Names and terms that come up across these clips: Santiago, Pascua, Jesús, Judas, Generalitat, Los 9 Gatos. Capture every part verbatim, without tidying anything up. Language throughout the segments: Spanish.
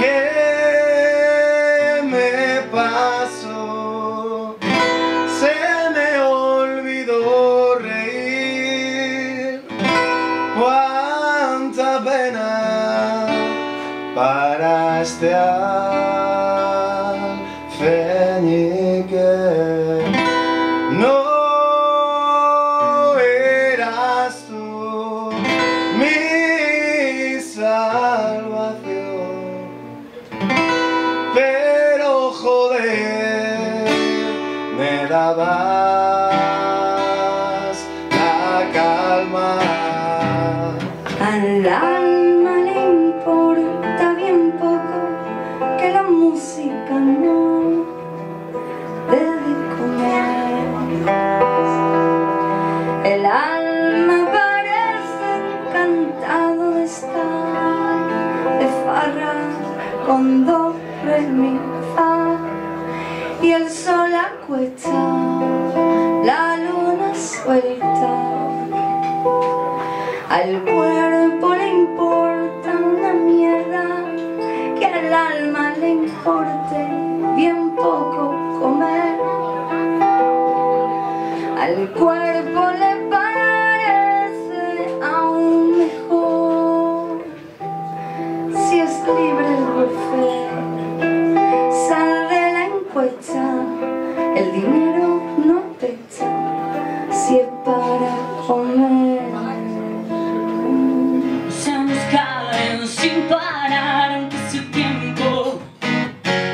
¿Qué me pasó? Se me olvidó reír. Cuánta pena para este alfeñique. No eras tú mi salvación. Pero joder, me dabas la calma. Al alma le importa bien poco que la música no te dé comer. El alma parece encantado de estar de farra con dos. Mi fa, y el sol acuesta, la luna suelta. Al cuerpo le importa una mierda que al alma le importe bien poco comer. Al cuerpo le parece aún mejor si es libre el buffet. El dinero no pesa si es para comer. Se nos caen sin parar aunque su tiempo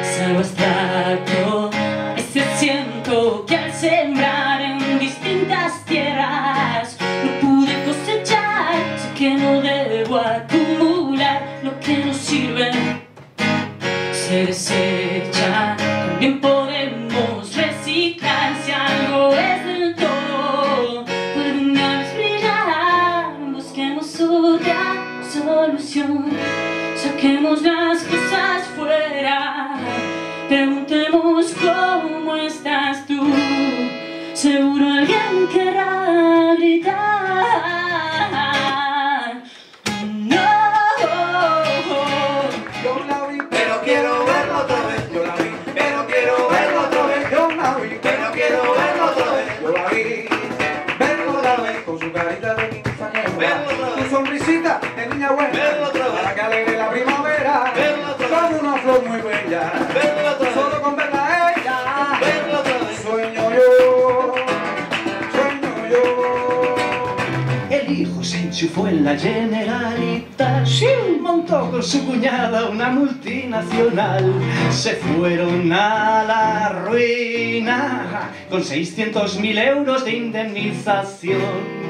se nos trato. Ese siento que al sembrar en distintas tierras no pude cosechar, sé que no debo acumular lo que no sirve, se desecha. También podemos reciclar si algo es del todo. Podemos brillar, busquemos otra solución. Saquemos las cosas fuera, preguntemos cómo estás tú. Seguro alguien querrá gritar. No, pero quiero verlo otra vez. Sonrisita de niña buena, para que alegre la primavera, con una flor muy bella, solo con verla a ella, sueño yo, sueño yo. El hijo se enchufó en la Generalitat, sí, montó con su cuñada una multinacional, se fueron a la ruina, con seiscientos mil euros de indemnización.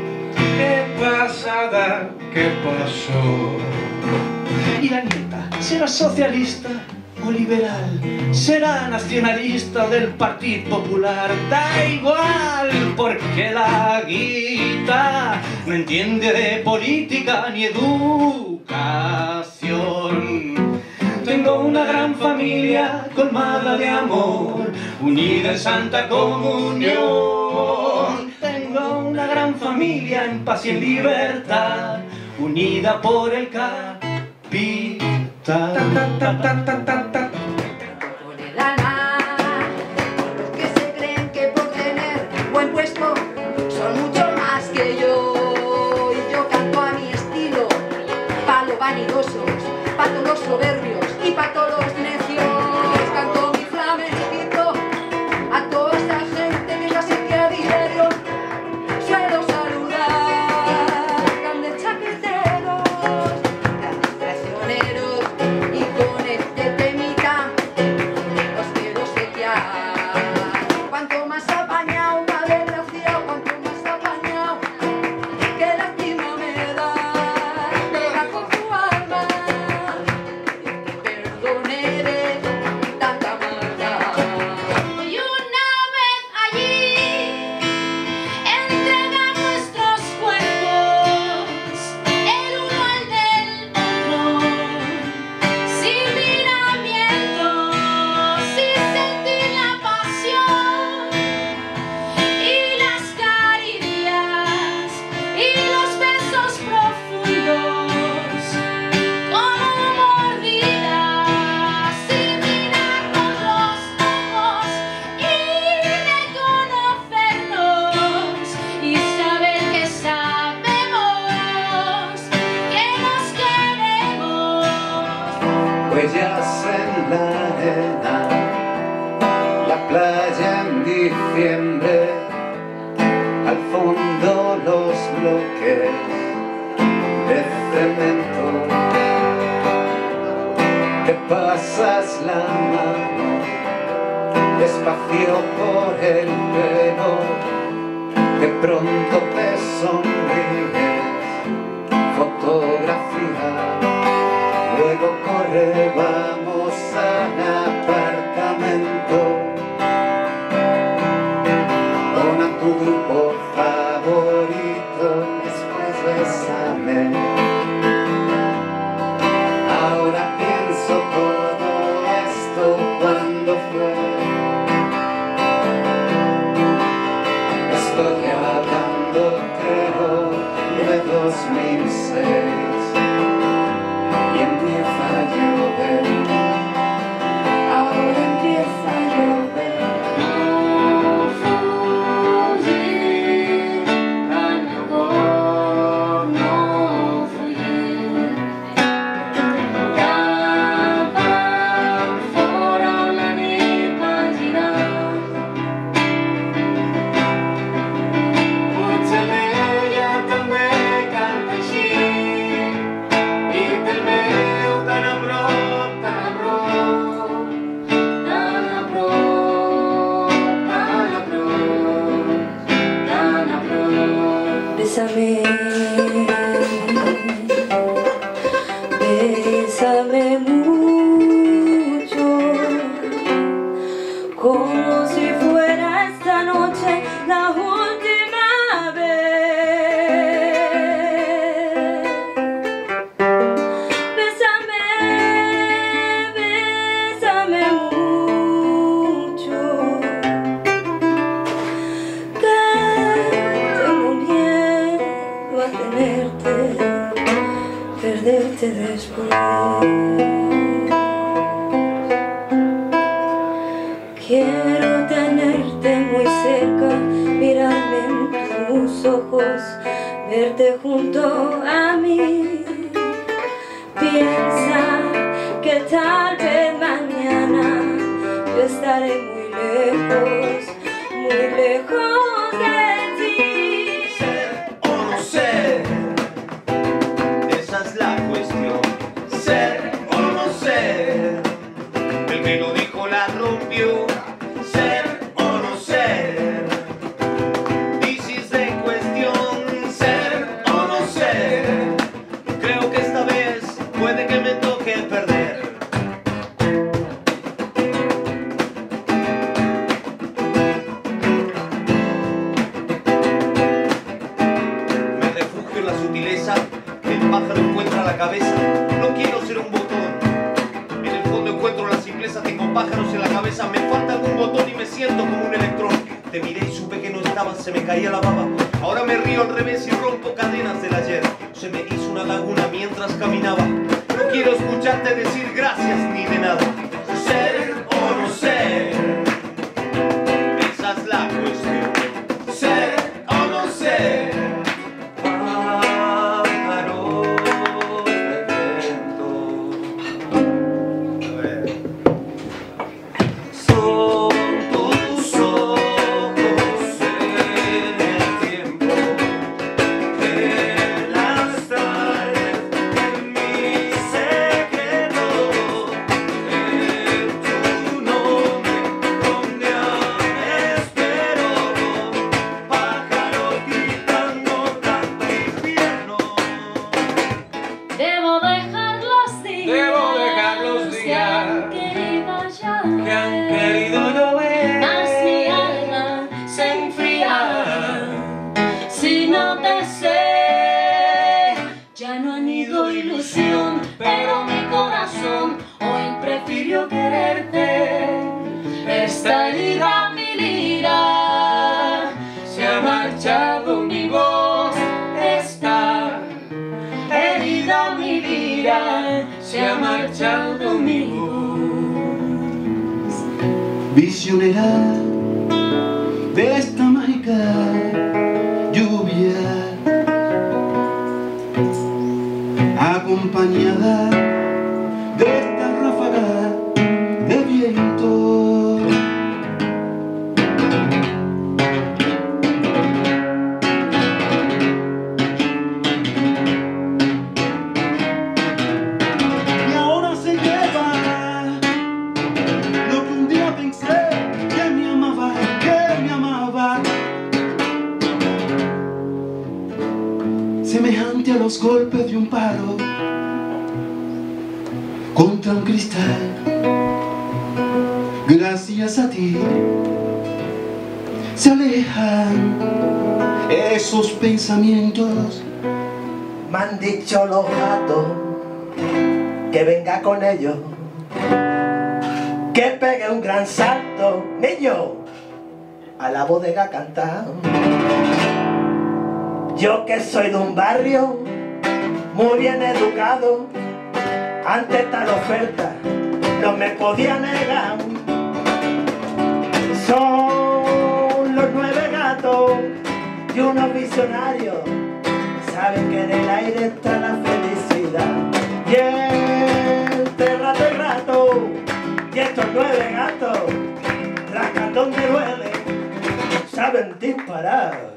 Qué pasada, qué pasó. Y la nieta será socialista o liberal, será nacionalista del Partido Popular. Da igual, porque la guita no entiende de política ni educación. Tengo una gran familia colmada de amor, unida en santa comunión. Una gran familia en paz y en libertad, unida por el capital. Por el ala, que se creen que por tener buen puesto son mucho más que yo. Y yo canto a mi estilo, pa' los vanidosos, pa' todos los soberbios y pa' todos los necios. Canto mi flamenquito a toda esta gente que casi que a diario suelo saludar, grandes chaqueteros, grandes traicioneros, y con este tema piedras en la arena, la playa en diciembre, al fondo los bloques de cemento. Te pasas la mano despacio por el pelo, de pronto te sonríes, fotografía. Luego corre, vamos al apartamento. Pon a tu grupo favorito, después bésame. Ahora pienso todo esto cuando fue. Estoy hablando, creo, de dos mil seis. Bésame, bésame mucho, como si fuera esta noche la última vez. Bésame, bésame mucho, perderte después. Quiero tenerte muy cerca, mirarme en tus ojos, verte junto a mí. Piensa que tal vez mañana yo estaré muy lejos, muy lejos de ti. Ser o no ser, dices en cuestión, ser o no ser. Creo que esta vez puede que me toque perder. Me refugio en la sutileza, el pájaro encuentra la cabeza. No quiero ser un botón, en el fondo encuentro la simpleza. Tengo pájaros en la cabeza, me falta algún botón y me siento como un electrón. Te miré y supe que no estabas, se me caía la baba. Ahora me río al revés y rompo cadenas del ayer. Se me hizo una laguna mientras caminaba. No quiero escucharte decir gracias ni de nada. Ser o no ser, esa es la cuestión. Ser o no ser. Ilusión, pero mi corazón hoy prefirió quererte. Esta herida, mi lira, se ha marchado mi voz. Esta herida, mi lira, se ha marchado mi voz. Visionera de esta mágica lluvia, acompañada de esta ráfaga los golpes de un palo contra un cristal. Gracias a ti se alejan esos pensamientos. Me han dicho los gatos que venga con ellos, que pegue un gran salto, niño, a la bodega a cantar. Yo que soy de un barrio muy bien educado, ante tal oferta no me podía negar. Son los nueve gatos y unos visionarios, saben que en el aire está la felicidad. Y el terra de rato, y estos nueve gatos, rascatón de duele, saben disparar.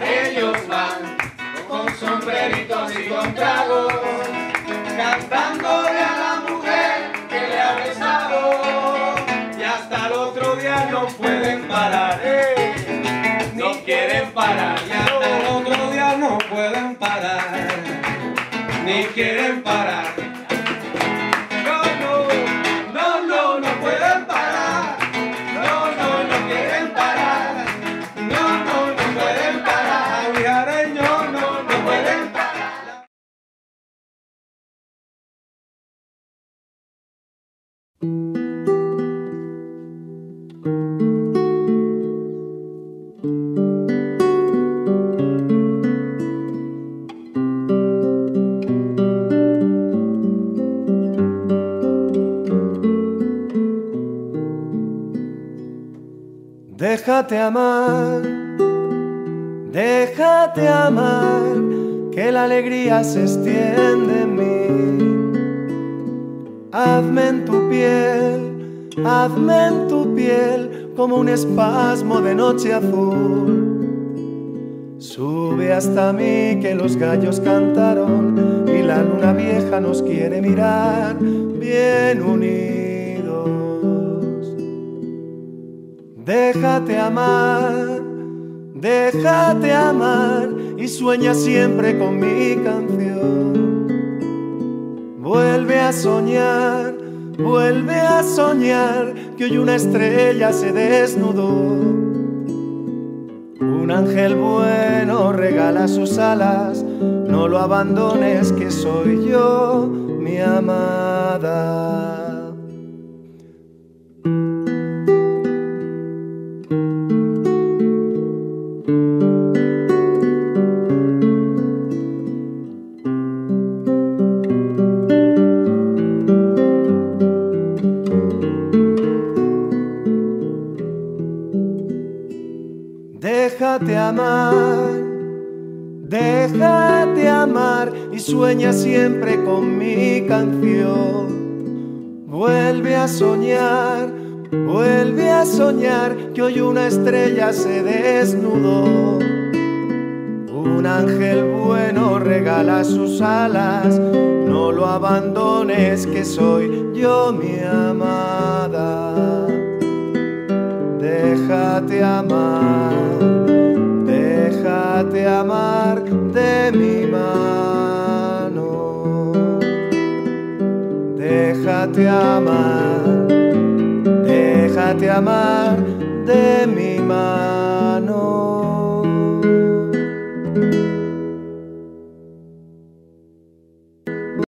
Ellos van con sombreritos y con tragos, cantándole a la mujer que le ha besado, y hasta el otro día no pueden parar, eh, no quieren parar, y hasta el otro día no pueden parar, ni quieren parar. No, no, no, no, no pueden parar, no, no, no quieren parar, no, no, no pueden parar. Déjate amar, déjate amar, que la alegría se extiende en mí. Hazme en tu piel, hazme en tu piel, como un espasmo de noche azul. Sube hasta mí que los gallos cantaron y la luna vieja nos quiere mirar bien unidos. Déjate amar, déjate amar y sueña siempre con mi canción. Vuelve a soñar, vuelve a soñar, que hoy una estrella se desnudó. Un ángel bueno regala sus alas, no lo abandones que soy yo, mi amada. Déjate amar, déjate amar y sueña siempre con mi canción. Vuelve a soñar, vuelve a soñar, que hoy una estrella se desnudó. Un ángel bueno regala sus alas, no lo abandones que soy yo, mi amada. Déjate amar, déjate amar de mi mano. Déjate amar, déjate amar de mi mano.